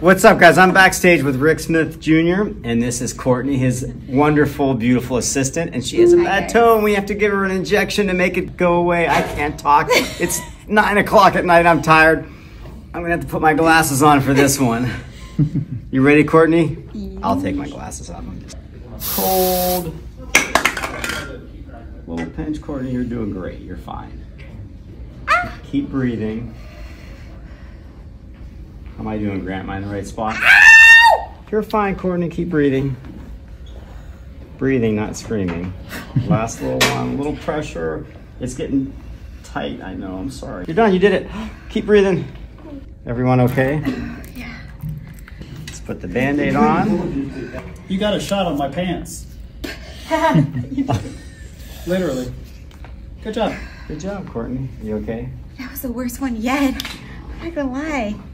What's up, guys? I'm backstage with Rick Smith Jr. and this is Courtney, his wonderful, beautiful assistant, and she has a bad toe. We have to give her an injection to make it go away. I can't talk. It's 9 o'clock at night. I'm tired. I'm gonna have to put my glasses on for this one. You ready, Courtney? I'll take my glasses off. Cold. Little pinch, Courtney. You're doing great. You're fine. Keep breathing. How am I doing, Grant? Am I in the right spot? Ow! You're fine, Courtney. Keep breathing. Breathing, not screaming. Last little one. A little pressure. It's getting tight. I know. I'm sorry. You're done. You did it. Keep breathing. Everyone okay? Yeah. Let's put the Band-Aid on. You got a shot on my pants. Literally. Good job. Good job, Courtney. You okay? That was the worst one yet. I'm not gonna lie.